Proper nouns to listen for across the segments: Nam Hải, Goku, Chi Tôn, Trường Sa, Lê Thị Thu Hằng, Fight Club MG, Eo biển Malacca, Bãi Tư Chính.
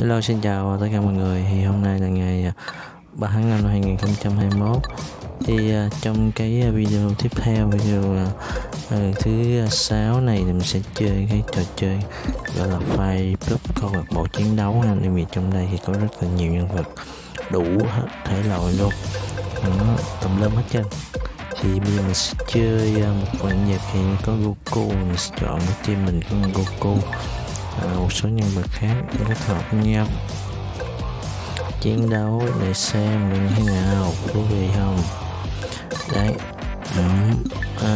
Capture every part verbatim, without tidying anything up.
Hello, xin chào tất cả mọi người. Thì hôm nay là ngày ba tháng năm năm hai nghìn không trăm hai mươi mốt. Thì trong cái video tiếp theo, video uh, thứ sáu này, thì mình sẽ chơi cái trò chơi gọi là Fight Club, câu lạc bộ chiến đấu. Nên vì trong đây thì có rất là nhiều nhân vật, đủ hết thể loại luôn, nó tùm lum hết trơn. Thì bây giờ mình sẽ chơi một vạn nhạc. Thì có Goku, mình sẽ chọn cái team mình có Goku, à, một số nhân vật khác để kết hợp với nhau chiến đấu để xem như thế nào, thú vị không đấy. Ừ. À,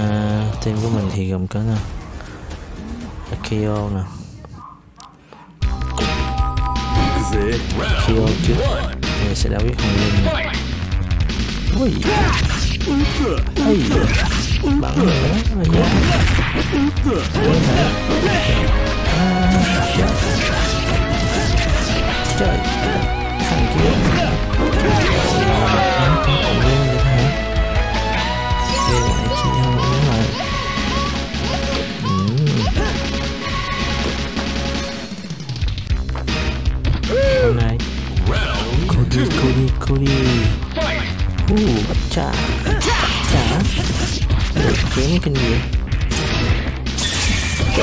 team của mình thì gồm có nè Akio nè, Akio trước mình sẽ đấu với Hồng Linh nè. Ui ây bắn nữa rồi nha, quên hả. Trời, thằng kia còn lên được hả? Về lại chị không đúng rồi. Hôm nay cô đi cô đi cô đi. Hú chả chả được kiếm kinh nghiệm. Ủa,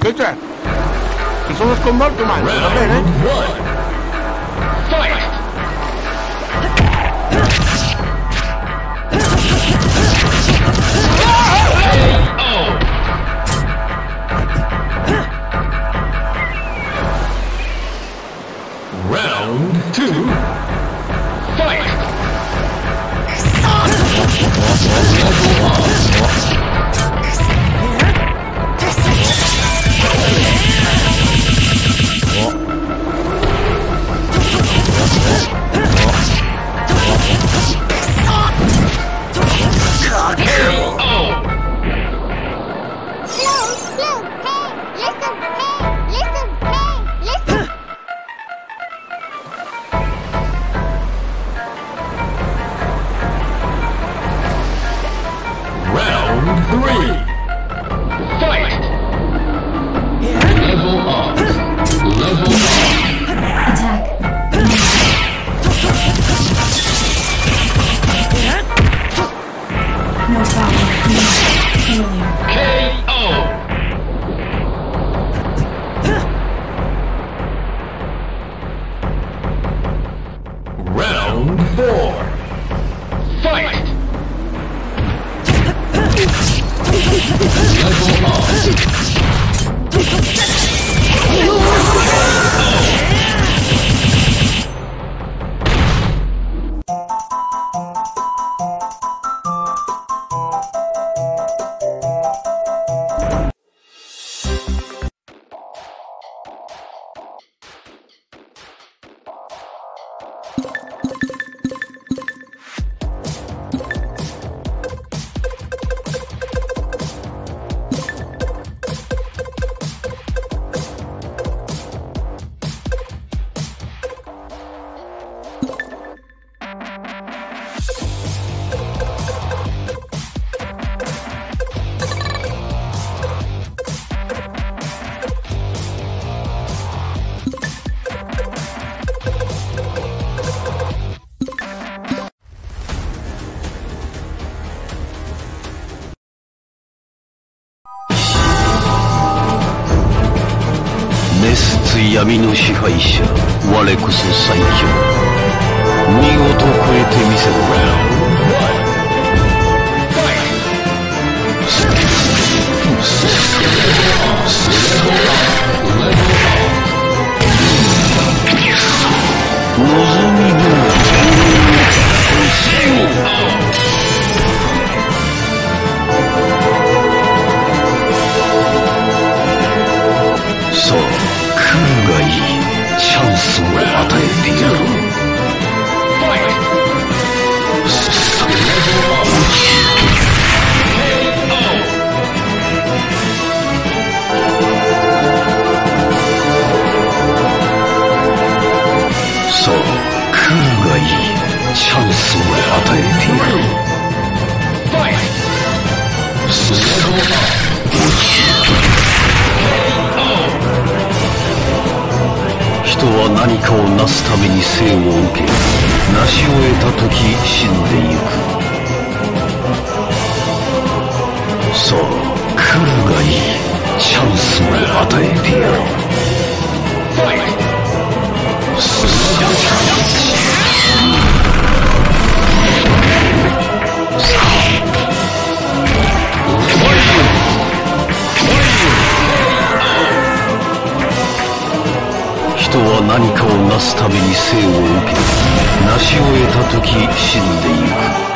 che c'è? Ci sono sconvolto male, va bene? Fight! Round two. Fight!闇の支配者、我こそ最強。見事超えてみせろ。望みどおり。 何かを成すために生を受け、成し終えた時死んでゆく。さあ来るがいい、チャンスを与えてやろう。 人は何かを成すために生を受け、成し終えた時死んでゆく。